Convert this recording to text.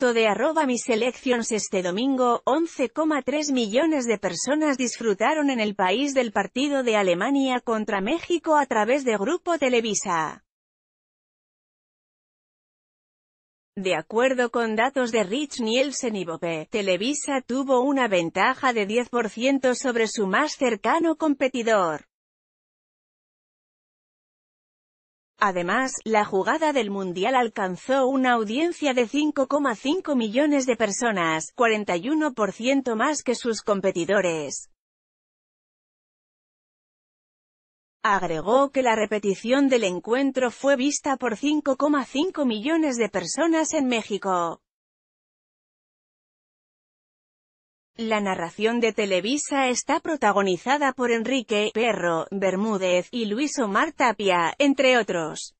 voto de @miselecciones este domingo, 11,3 millones de personas disfrutaron en el país del partido de Alemania contra México a través de Grupo Televisa. De acuerdo con datos de Reach-Nielsen Ibope, Televisa tuvo una ventaja de 10% sobre su más cercano competidor. Además, la jugada del Mundial alcanzó una audiencia de 5,5 millones de personas, 41% más que sus competidores. Agregó que la repetición del encuentro fue vista por 5,5 millones de personas en México. La narración de Televisa está protagonizada por Enrique "Perro" Bermúdez y Luis Omar Tapia, entre otros.